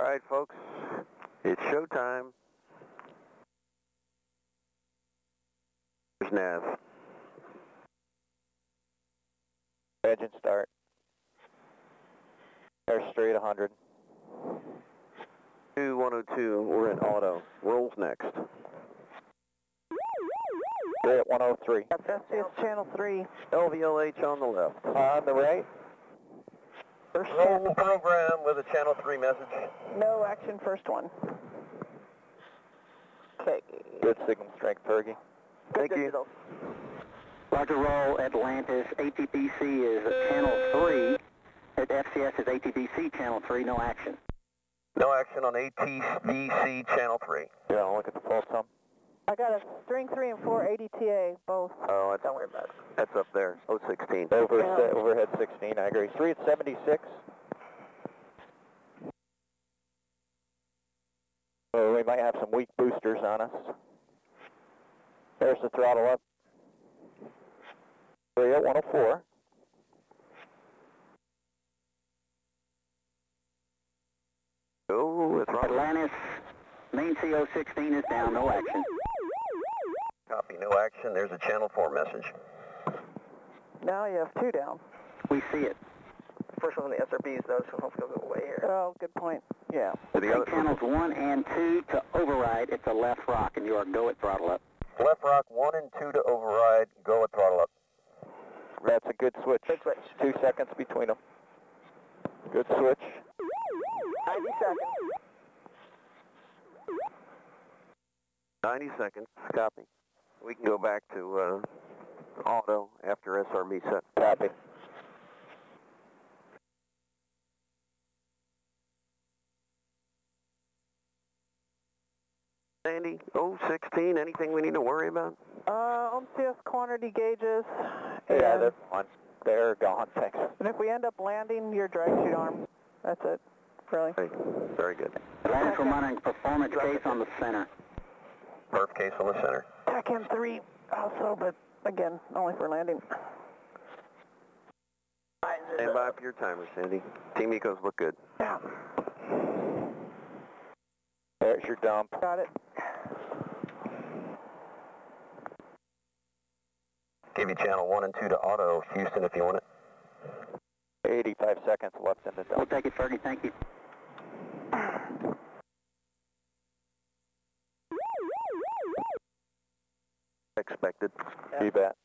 All right, folks, it's showtime. Here's nav. Engine start. Air straight 100. 2102, we're in auto. Rolls next. Stay at 103. FCS channel 3. LVLH on the left. On the right. First roll the program with a channel 3 message. No action, first one. Okay. Good signal strength, Fergie. Thank you. Roger, roll Atlantis. ATBC is channel 3. At FCS is ATBC channel 3, no action. No action on ATBC channel 3. Yeah, I'll look at the pulse sum. I got a string 3 and 4 ADTA, both. Oh, don't worry about it. That's up there, 016. Overhead 16, I agree. 3 at 76. Oh, we might have some weak boosters on us. There's the throttle up. 3 at 104. Oh, it's Atlantis, main CO16 is down, no action. Copy, no action. There's a channel 4 message. Now you have 2 down. We see it. The first one on the SRBs though, so hopefully it'll go away here. Oh, good point. Yeah. So the other channels 1 and 2 to override. It's a left rock, and you are go at throttle up. Left rock 1 and 2 to override. Go at throttle up. That's a good switch. Good switch. 2 seconds between them. Good switch. 90 seconds. 90 seconds, copy. We can go back to auto after SRB set. Copy. Sandy, 016, anything we need to worry about? OMCS quantity gauges. Yeah, they're gone. They're gone, thanks. And if we end up landing, your drag chute arm. That's it, really. Hey, very good. Atlantis, we're monitoring performance case on the center. Perf case on the center. TACAN 3 also, but again, only for landing. Stand by for your timer, Sandy. Team Eco's look good. Yeah. There's your dump. Got it. Give you channel 1 and 2 to auto, Houston, if you want it. 85 seconds left in the dump. We'll take it, Fergie. Thank you. Expected. Yeah. You bet.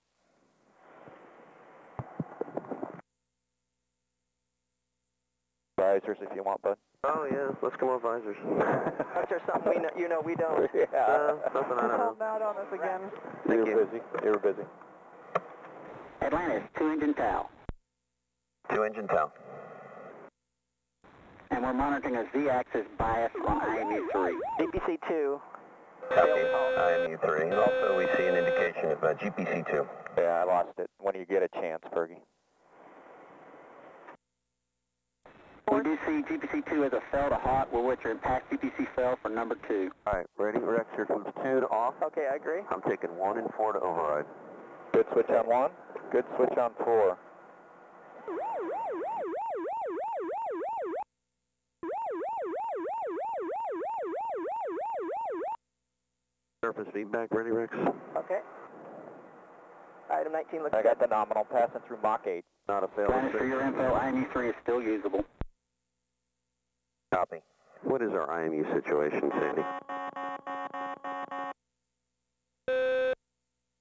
Visors if you want, bud. Oh, yeah. Let's come on visors. Is there something we know, you know we don't? Yeah. Nothing I don't know. Out on us again. You were busy. Atlantis, 2 engine TAL. 2 engine TAL. And we're monitoring a Z-axis bias on IMU 3. GPC 2. Copy, IMU 3. And also we see an indication of GPC 2. Yeah, I lost it. When you get a chance, Fergie. We do see GPC 2 as a fail to hot. We'll wait your impact GPC fail for number 2. All right, ready? Rex here from 2 to off. Okay, I agree. I'm taking 1 and 4 to override. Good switch on 1. Good switch on 4. Surface feedback, ready, Rex? Okay. Item 19 looks good. I got the nominal, passing through Mach 8. Not a fail. Planet for your info, IMU 3 is still usable. Copy. What is our IMU situation, Sandy?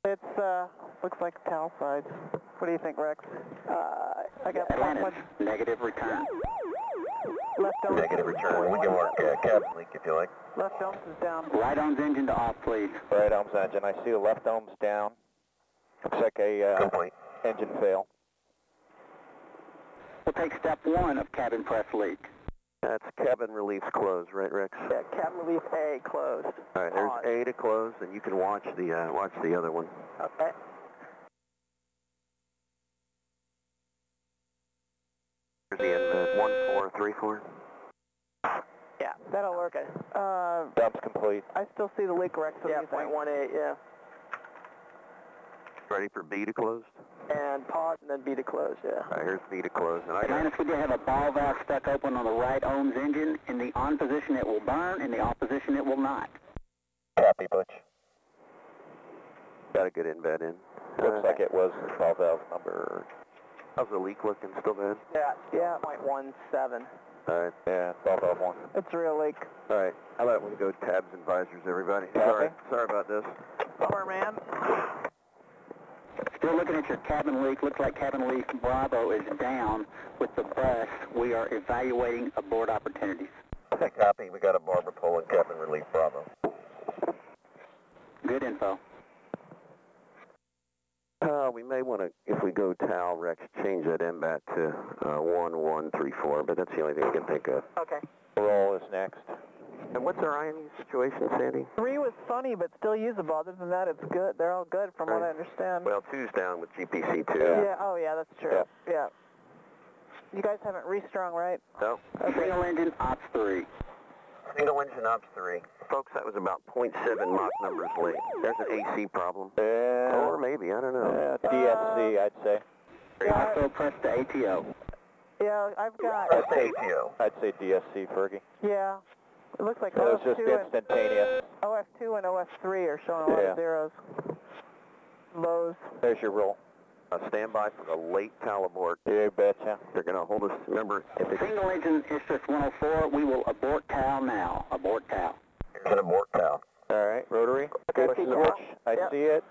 It's, looks like TAL side. What do you think, Rex? I got Atlantis, negative return. Left negative return. We can mark cabin leak if you like. Left ohms is down. Right ohms engine to off, please. Right ohms engine. I see the left ohms down. Looks like a engine fail. We'll take step 1 of cabin press leak. That's cabin relief closed, right, Rex? Yeah, cabin relief A closed. All right, there's A to close, and you can watch the other one. Okay. The 1434. Yeah, that'll work. Okay. Dump's complete. I still see the leak, Rex. Yeah, 0.18. Yeah. Ready for B to close? And pause and then B to close, yeah. All right, here's B to close. And Atlantis, we do have a ball valve stuck open on the right Ohms engine. In the on position it will burn, in the off position it will not. Copy, Butch. Got a good invet in. Looks like it was the 12 valve number. How's the leak looking, still bad? Yeah, 0.17. All right, yeah, 12 valve 1. It's a real leak. All right, how about we go tabs and visors, everybody? Okay. Sorry about this. Bummer, man. Still looking at your cabin leak. Looks like cabin leak Bravo is down with the bus. We are evaluating abort opportunities. Okay, copy. We got a Barbara Poland cabin relief Bravo. Good info. We may want to, if we go TAL, Rex, change that MBAT to 1134, but that's the only thing I can think of. Okay. Roll is next. And what's our IMU situation, Sandy? 3 was funny, but still usable. Other than that, it's good. They're all good from what I understand. Well, 2's down with GPC, too. Yeah. Oh, yeah, that's true. Yeah. You guys haven't restrung, right? No. Okay. Single engine, ops 3. Single engine, ops 3. Folks, that was about 0.7 Mach numbers late. There's an AC problem. Yeah. Or maybe, I don't know. Yeah, DSC, I'd say. Yeah, also press the ATO. Yeah, I've got... Press the ATO. I'd say DSC, Fergie. Yeah. It looks like OF2 just instantaneous. OF2 and OF3 are showing a lot of zeros. Lows. There's your roll. Stand by for the late TAL abort. You betcha. They're going to hold us. Remember, if it's single engine district 104, we will abort TAL now. Abort TAL. Here's an abort TAL. All right, rotary. Push the switch. I see it.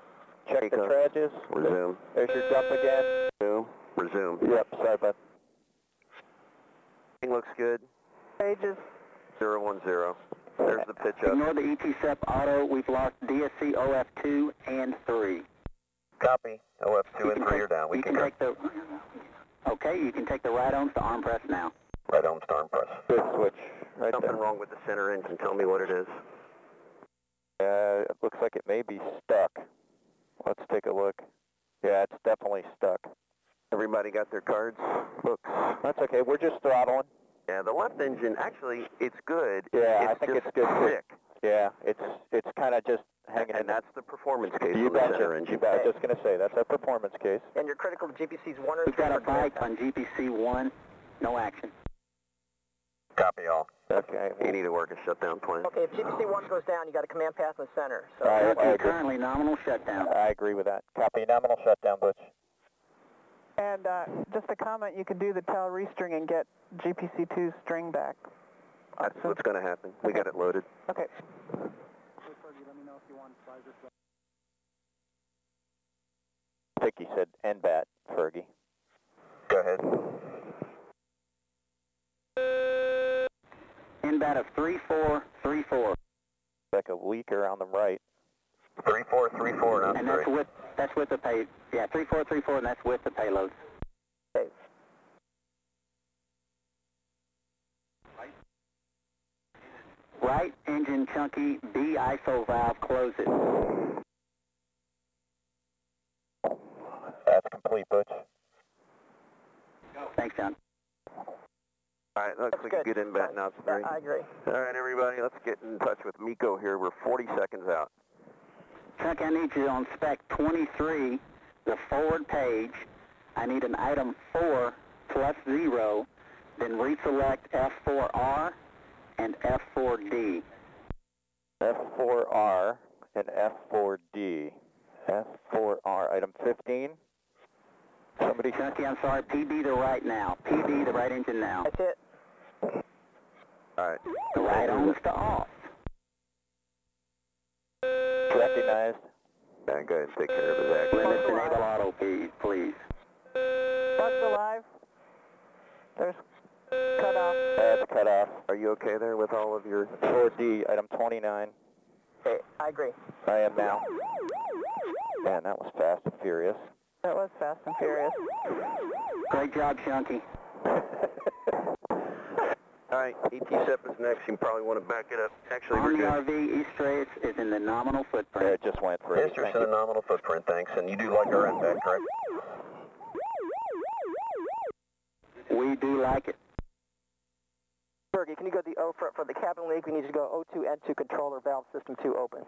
Check the tragedies. Resume. There's your jump again. Resume. Yep, sorry, bud. Everything looks good. Pages. 010. There's the pitch up. Ignore the ETSEP auto. We've lost DSC OF2 and 3. Copy. OF2 and 3 are down. You can take the right ohms to arm press now. Right ohms to arm press. Good switch. Right Something there. Wrong with the center engine. Tell me what it is. It looks like it may be stuck. Let's take a look. Yeah, it's definitely stuck. Everybody got their cards? Books. That's okay. We're just throttling. Yeah, the left engine, actually, it's good. Yeah, I think it's good. Sick. Yeah, it's kind of just hanging in. And that's the performance case on the center engine. I was just going to say, that's our performance case. And you're critical to GPC's 1 or 2. We've got a bike on GPC 1. No action. Copy all. Okay. You need to work a shutdown plan. Okay, if GPC 1 goes down, you got a command path in the center. So currently nominal shutdown. I agree with that. Copy, nominal shutdown, Butch. And just a comment, you could do the TAL restring and get GPC2's string back. That's what's going to happen. Okay. We got it loaded. Okay. Hey, Fergie, let me know if you want to slide this up. I think he said NBAT, Fergie. Go ahead. NBAT of 3434. Like a leaker on the right. 3434, and that's with the pay. Yeah, 3434, and that's with the payload. Okay. Right engine chunky B ISO valve closes. That's complete, Butch. Thanks, John. All right, looks like a good inbound now. I agree. All right, everybody, let's get in touch with Miko here. We're 40 seconds out. Chuck, I need you on spec 23, the forward page. I need an item 4 plus 0, then reselect F4R and F4D. F4R and F4D. F4R, item 15. Somebody. Chucky, I'm sorry, PB the right now. PB the right engine now. That's it. All right. The right ohms to off. Recognized. Yeah, go ahead and take care of it, Zach. Limits enable auto, please. Bugs alive. There's cut off. That's cut off. Are you okay there with all of your... 4D, item 29. Okay, I agree. I am now. Man, that was fast and furious. That was fast and furious. Great job, Chunky. All right, ETSEP is next. You probably want to back it up. Actually, we're good. On the RV, East Trace is in the nominal footprint. Yeah, it just went through. East Trace in the nominal footprint, thanks. And you do like our NBAT, correct? We do like it. Bergie, can you go to the O front for the cabin leak? We need you to go O2, N2, controller, valve system 2 open.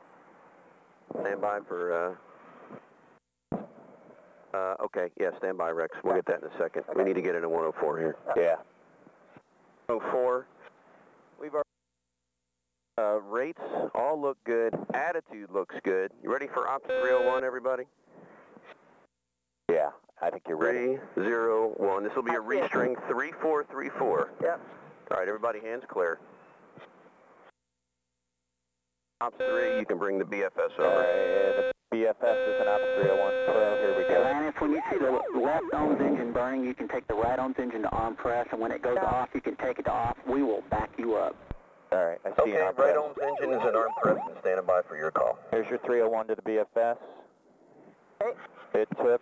Stand by for Okay, yeah, stand by, Rex. We'll get that in a second. Okay. We need to get into 104 here. Yeah. 104. We've already rates all look good. Attitude looks good. You ready for Ops 301, everybody? Yeah, I think you're ready. 301. This will be a restring 3434. Yep. All right, everybody, hands clear. Ops 3, you can bring the BFS over. BFS is an Ops 301. So here we go. Atlantis, when you see the left ohms engine burning, you can take the right ohms engine to on press, and when it goes off, you can take it to off. We will back you up. All right, I see you. Okay, right ohms engine is an arm press and standing by for your call. Here's your 301 to the BFS. Okay. It took.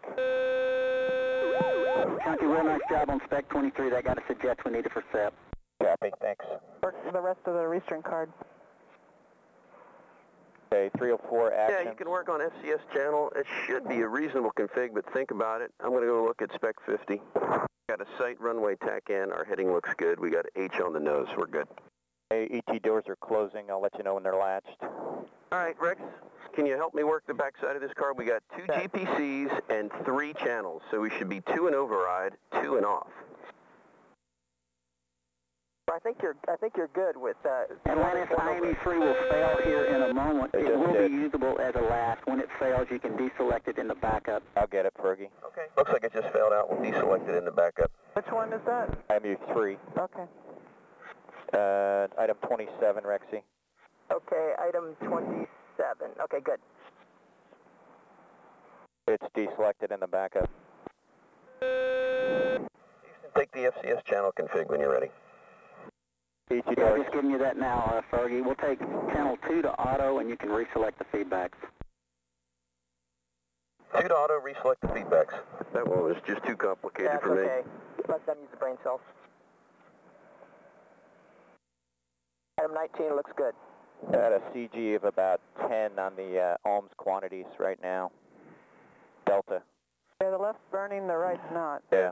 Chunky, real nice job on spec 23. That got us the jets we needed for SEP. Copy, thanks. The rest of the restring card. Okay, 304 action. Yeah, you can work on FCS channel. It should be a reasonable config, but think about it. I'm going to go look at spec 50. Got a sight runway TACAN. Our heading looks good. We got H on the nose. We're good. AET doors are closing. I'll let you know when they're latched. All right, Rex, can you help me work the backside of this car? We got two GPCs and three channels, so we should be two in override, two in off. I think you're good with that. Atlantis IMU3 will fail here in a moment. It will be usable as a last. When it fails, you can deselect it in the backup. I'll get it, Fergie. Okay. Looks like it just failed out. We'll deselect it in the backup. Which one is that? IMU3. Okay. Item 27, Rexy. Okay, item 27. Okay, good. It's deselected in the backup. Take the FCS channel config when you're ready. Yeah, I'm just giving you that now, Fergie. We'll take channel 2 to auto, and you can reselect the feedbacks. 2 to auto, reselect the feedbacks. That one was just too complicated for me. That's okay. Let them use the brain cells. Item 19 looks good. Got a CG of about 10 on the ohms quantities right now. Delta. Yeah, the left's burning, the right's not. Yeah.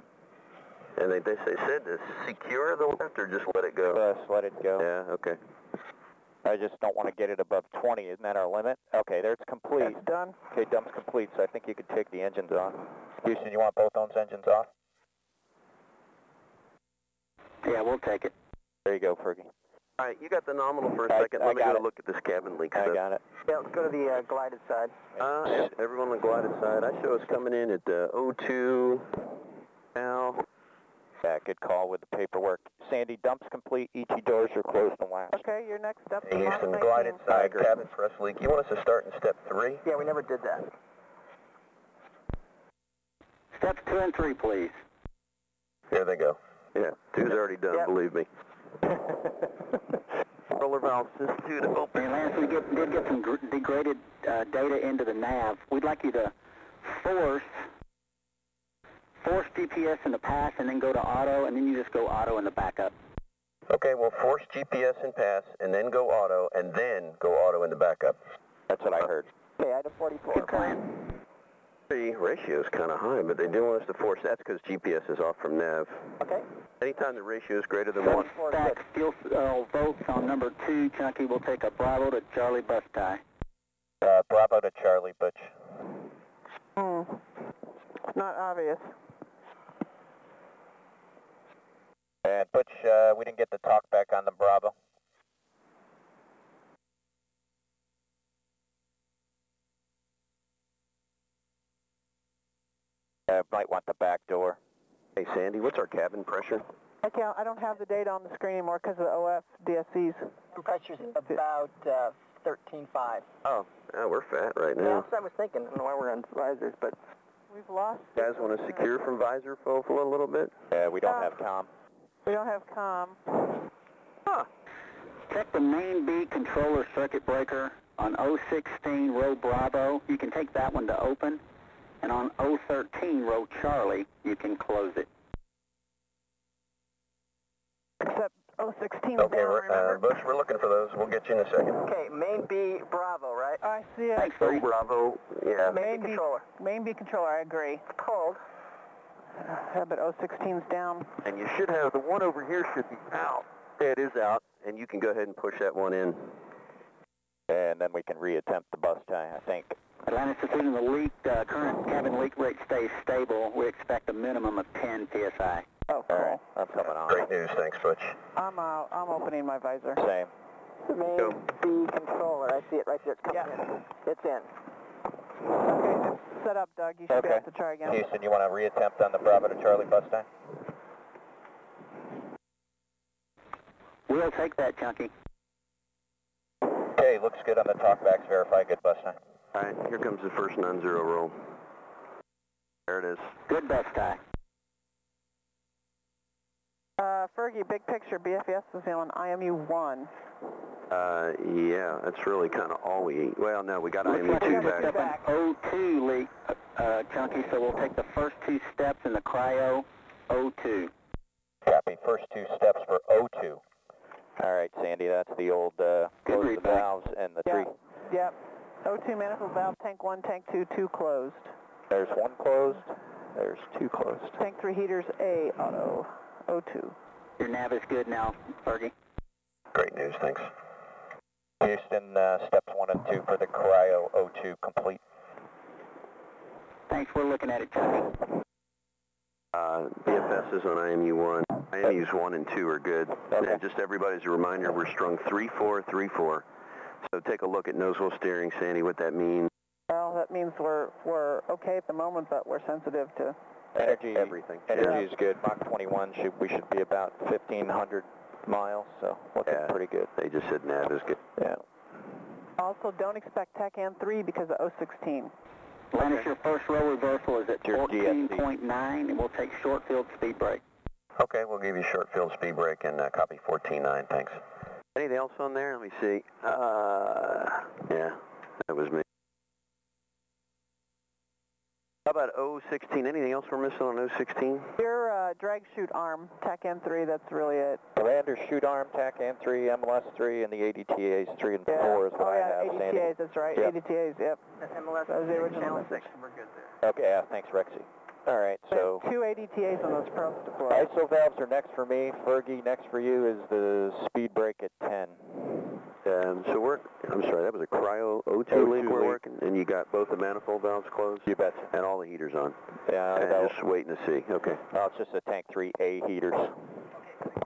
And they said to secure the left or just let it go? Just let it go. Yeah, okay. I just don't want to get it above 20. Isn't that our limit? Okay, there it's complete. That's done. Okay, dump's complete, so I think you could take the engines off. Houston, you want both ohms engines off? Yeah, we'll take it. There you go, Fergie. All right, you got the nominal for a second. Let me go look at this cabin leak stuff. I got it. Yeah, let's go to the glided side. Everyone on the glided side. I show us coming in at O2 now. Good call with the paperwork. Sandy, dump's complete. ET doors are closed and latched. Okay, your next step is Houston, glided side, cabin press leak. You want us to start in step 3? Yeah, we never did that. Steps 2 and 3, please. There they go. Yeah, 2's already done, believe me. Roller valve system to open. And Lance, we did get some degraded data into the nav. We'd like you to force GPS in the pass and then go to auto, and then you just go auto in the backup. Okay, well, force GPS in pass and then go auto, and then go auto in the backup. That's what I heard. Okay, item 44. Good plan. The ratio is kind of high, but they do want us to force. That's because GPS is off from nav. Okay. Anytime the ratio is greater than 1. Stack fuel cell volts on number 2, Chunky. We'll take a Bravo to Charlie bus tie. Bravo to Charlie, Butch. Not obvious. And Butch, we didn't get the talk back on the Bravo. Might want the back door. Hey Sandy, what's our cabin pressure? I don't have the data on the screen anymore because of the OF DSCs. The pressure's about 13.5. Oh, yeah, we're fat right now. Yeah, that's what I was thinking. I don't know why we're on visors, but... We've lost. You guys want to secure from visor for a little bit? Yeah, we don't have comm. We don't have comm. Huh. Check the main B controller circuit breaker on 016 row Bravo. You can take that one to open. And on 013 row Charlie, you can close it. Except 016 okay, down, remember. Bush, we're looking for those. We'll get you in a second. Okay, main B Bravo, right? I see it. Thanks, so Bravo, yeah. Main B controller. Main B controller, I agree. It's cold. Yeah, but 016's down. And you should have, the one over here should be out. Yeah, it is out, and you can go ahead and push that one in. and then we can reattempt the bus tie, I think. Atlantis is keeping the leak, current cabin leak rate stays stable. We expect a minimum of 10 psi. Oh, cool. All right, I'm coming on. Great news, thanks, Butch. I'm opening my visor. Same. The main go. B controller, I see it right there. It's coming in. It's in. Okay, set up, Doug. You should be able to try again. Houston, you want to reattempt on the Bravo to Charlie bus tie? We'll take that, Chunky. Okay, looks good on the talkbacks. Verify good bus tie. All right, here comes the first non-zero roll. There it is. Good bus tie. Fergie, big picture, BFS is on IMU 1. Yeah, that's really kind of all we eat. Well, no, we got IMU 2 back. O2 leak, Chunky, so we'll take the first two steps in the cryo O2. Copy, first two steps for O2. All right, Sandy, that's the old close the valves and the three. Yep, O2 manifold valve, tank 1, tank 2, 2 closed. There's 1 closed, there's 2 closed. Tank 3 heaters A auto. O2. Your nav is good now, Fergie. Great news, thanks. Houston, steps 1 and 2 for the cryo O2 complete. Thanks, we're looking at it, Johnny. BFS is on IMU 1. IMUs 1 and 2 are good. Okay. And just everybody's a reminder, we're strung 3-4, 3-4. So take a look at nose wheel steering, Sandy, what that means. Well, that means we're okay at the moment, but we're sensitive to... Energy, everything. Energy is good. Mach 21, we should be about 1,500 miles, so looking pretty good. They just said nav is good. Yeah. Also, don't expect TACAN 3 because of 016. Atlantis, your first row reversal is at 14.9, and we'll take short field speed break. Okay, we'll give you short field speed break and copy 14.9, thanks. Anything else on there? Let me see. Yeah, that was me. How about O16? Anything else we're missing on O16? Your drag chute arm, TACAN 3, that's really it. Lander chute arm, TACAN 3, MLS 3, and the ADTAs 3 and 4 is what I have, ADTAs, Sandy. ADTAs, that's right. Yep. ADTAs, yep. That's MLS, that was the original. We're good there. Okay, thanks, Rexy. All right, so... 2 ADTAs on those probes deployed. ISO valves are next for me. Fergie, next for you is the speed brake at 10. So I'm sorry, that was a cryo O2 leak we're working, and you got both the manifold valves closed? You bet. And all the heaters on? Yeah. And just waiting to see. Okay. Oh, it's just a tank 3A heaters. Okay.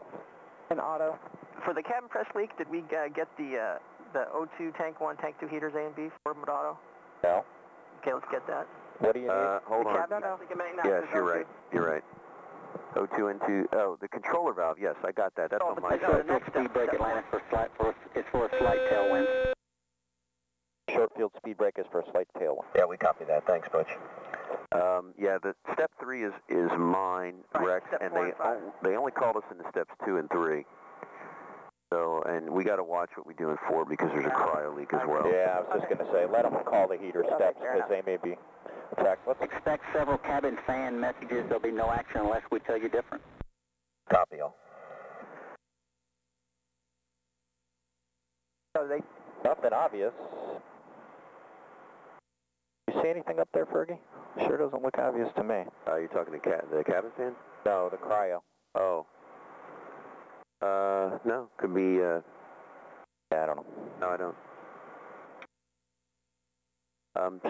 And auto. For the cabin press leak, did we get the O2 tank 1, tank 2 heaters A and B for auto? No. Okay, let's get that. What do you need? Hold on. Yes, you're right. You're right. O2 and 2, oh, the controller valve, yes, I got that. That's on my side. The next speed brake, Atlantis, it's for a slight tailwind. Short field speed brake is for a slight tailwind. Yeah, we copy that. Thanks, Butch. Yeah, the step 3 is mine, Rex, and they only called us into steps 2 and 3. So, and we got to watch what we do in 4 because there's a cryo leak as well. Yeah, I was just going to say, let them call the heater steps because they may be... In fact, let's expect several cabin fan messages. There'll be no action unless we tell you different. Copy all. So nothing obvious. You see anything up there, Fergie? It sure doesn't look obvious to me. You're talking to the cabin fan? No, the cryo. Oh. No, could be. Yeah, I don't know. No, I don't.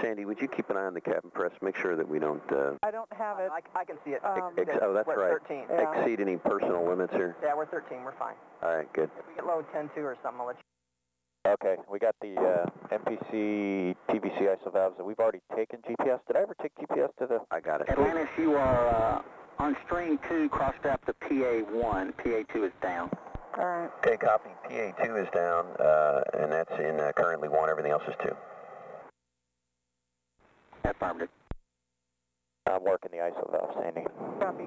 Sandy, would you keep an eye on the cabin press? Make sure that we don't... I don't have it. I can see it. Oh, that's right. We're 13. Yeah. Exceed any personal limits here? Yeah, we're 13. We're fine. All right, good. If we get low 10-2 or something, I'll let you... Okay, we got the MPC, TBC ISO valves that we've already taken GPS. Did I ever take GPS to the... I got it. Atlantis, you are on string 2, crossed up to PA1. PA2 is down. All right. Okay, copy. PA2 is down, and that's in currently 1. Everything else is 2. Affirmative. I'm working the ISO valve, Sandy. Copy.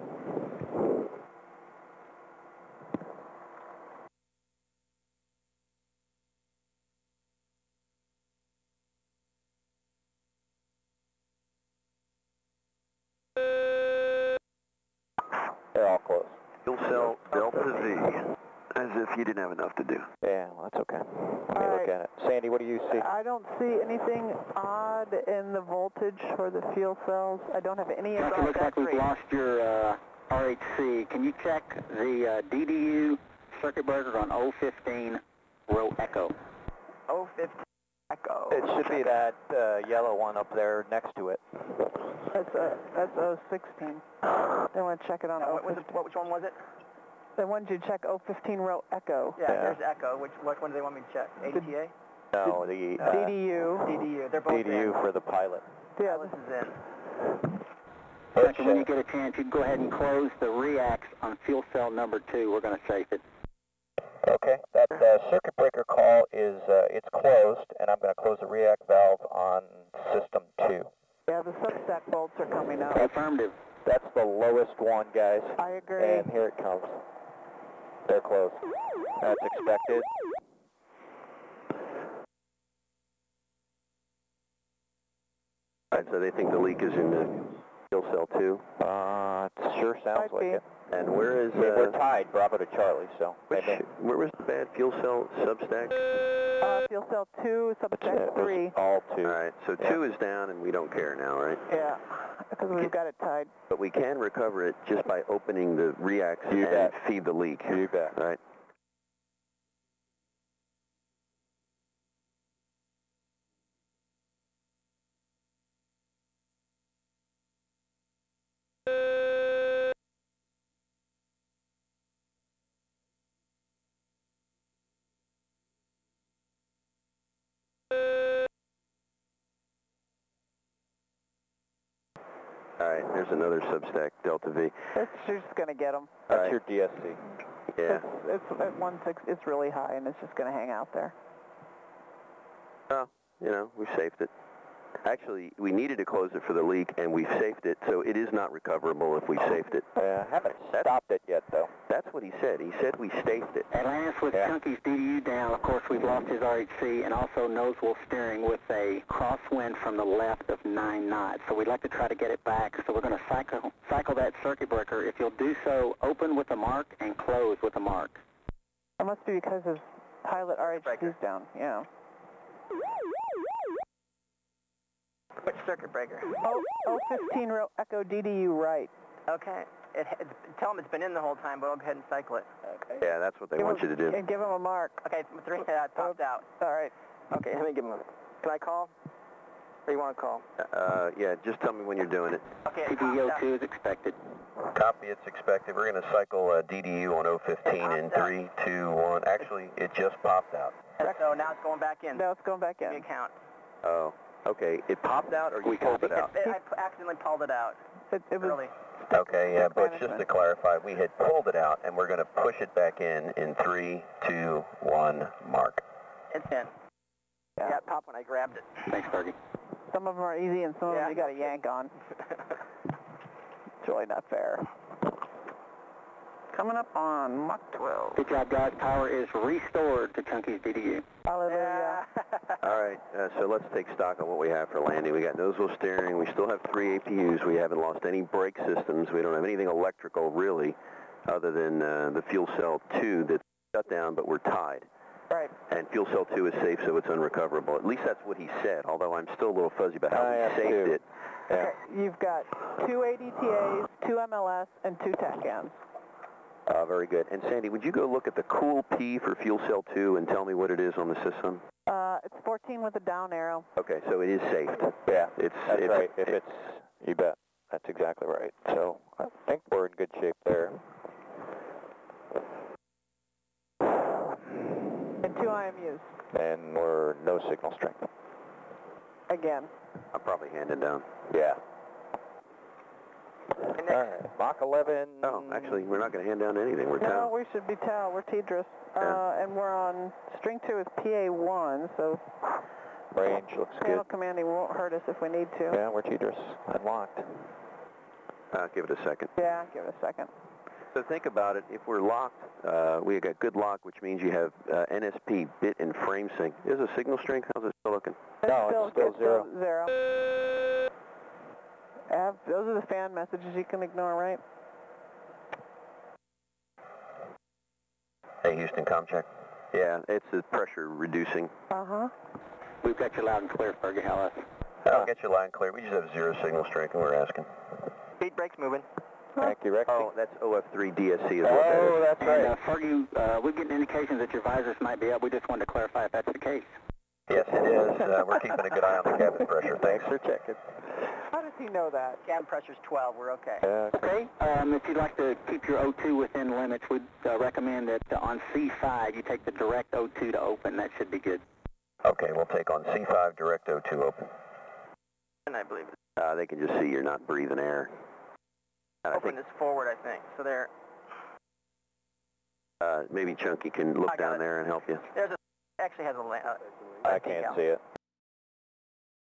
They're all close. You'll sell Delta Z. As if you didn't have enough to do. Yeah, well, that's okay. Let me look at it. Sandy, what do you see? I don't see anything odd in the voltage for the fuel cells. I don't have any... It looks like we've lost your RHC. Can you check the DDU circuit breaker on O15 row echo? O15 echo. It should be that yellow one up there next to it. That's 016. They want to check it on O15. Which one was it? They wanted you to check O15 row echo. Yeah, yeah, there's echo. Which one do they want me to check? ADTA? No, the DDU. DDU. They're both DDU in. For the pilot. Yeah, this is in. Roger, when you get a chance, you can go ahead and close the REACs on fuel cell number 2. We're going to save it. Okay, that circuit breaker call is it's closed, and I'm going to close the REAC valve on system 2. Yeah, the substack bolts are coming up. Affirmative. That's the lowest one, guys. I agree. And here it comes. They're closed. That's expected. All right, so they think the leak is in the fuel cell 2? It sure sounds like it. And where is... we're tied, Bravo to Charlie, so... Where was the bad fuel cell substack? Fuel cell 2, substack 3. All 2. Alright, so 2 is down and we don't care now, right? Yeah, because we've got it tied. But we can recover it just by opening the reacts and feed the leak. You bet. Right. Alright, there's another substack, Delta V. That's just going to get them. That's your DSC. Yeah. It's at 16, it's really high and it's just going to hang out there. Well, you know, we saved it. Actually, we needed to close it for the leak and we saved it, so it is not recoverable if we saved it. Haven't stopped it yet, though. That's what he said. He said we saved it. Atlantis with Chunky's DDU down. Of course, we've lost his RHC and also nosewheel steering with a crosswind from the left of 9 knots. So we'd like to try to get it back, so we're going to cycle that circuit breaker. If you'll do so, open with a mark and close with a mark. It must be because his pilot RHC's down, yeah. Which circuit breaker? O15 row echo DDU right. Okay. Tell them it's been in the whole time, but I'll go ahead and cycle it. Okay. Yeah, that's what they want you to do. And give them a mark. Okay, 3 popped out. All right. Okay, let me give them a... Can I call? Or you want to call? Yeah, just tell me when you're doing it. Okay, DDU2 is expected. Copy, it's expected. We're going to cycle DDU on O15 in 3, 2, 1. Actually, it just popped out. And so now it's going back in. Now it's going back in. Give me a count. Oh. Okay, it popped out or you pulled it out? I accidentally pulled it out. It was early. Okay, yeah, but just to clarify, we had pulled it out and we're going to push it back in 3, 2, 1, mark. It's in. Yeah, it popped when I grabbed it. Thanks, Fergie. Some of them are easy and some of them you got to yank on. It's really not fair. Coming up on Mach 12. Good job, guys. Power is restored to Chunky's DDU. Hallelujah. All right, so let's take stock on what we have for landing. We got nosewheel steering. We still have 3 APUs. We haven't lost any brake systems. We don't have anything electrical, really, other than the fuel cell 2 that's shut down, but we're tied. Right. And fuel cell 2 is safe, so it's unrecoverable. At least that's what he said, although I'm still a little fuzzy about how he saved it. Yeah. Okay, you've got 2 ADTAs, 2 MLS, and 2 TACANs. Very good. And Sandy, would you go look at the cool P for fuel cell 2 and tell me what it is on the system? It's 14 with a down arrow. Okay, so it is safe. Yeah, that's right. If it's, you bet. That's exactly right. So I think we're in good shape there. And 2 IMUs. And we're no signal strength. Again. I'm probably handed down. Yeah. All right, Mach 11. Oh, actually, we're not going to hand down anything. We're TAL. No, we should be TAL. We're TDRS. And we're on string 2 is PA1, so range looks good. Panel commanding won't hurt us if we need to. Yeah, we're TDRS. Unlocked. Give it a second. Yeah, give it a second. So think about it. If we're locked, we got good lock, which means you have NSP bit and frame sync. Is a signal strength? How's it still looking? It's still zero. Those are the fan messages you can ignore, right? Hey, Houston, comm check. Yeah, it's the pressure reducing. Uh-huh. We've got you loud and clear, Fergie. How I'll get you loud and clear. We just have 0 signal strength, and we're asking. Speed brakes moving. Thank you, Rex. Oh, that's OF3 DSC. Oh, that's right. And, Fergie, we're getting indications that your visors might be up. We just wanted to clarify if that's the case. Yes, it is. We're keeping a good eye on the cabin pressure. Thanks for checking. How does he know that? Cabin pressure's 12. We're okay. If you'd like to keep your O2 within limits, we'd recommend that on C5 you take the direct O2 to open. That should be good. Okay, we'll take on C5 direct O2 open. And I believe they can just see you're not breathing air. Open this forward, I think. So there. Maybe Chunky can look down there and help you. There's a actually has a. I can't see it.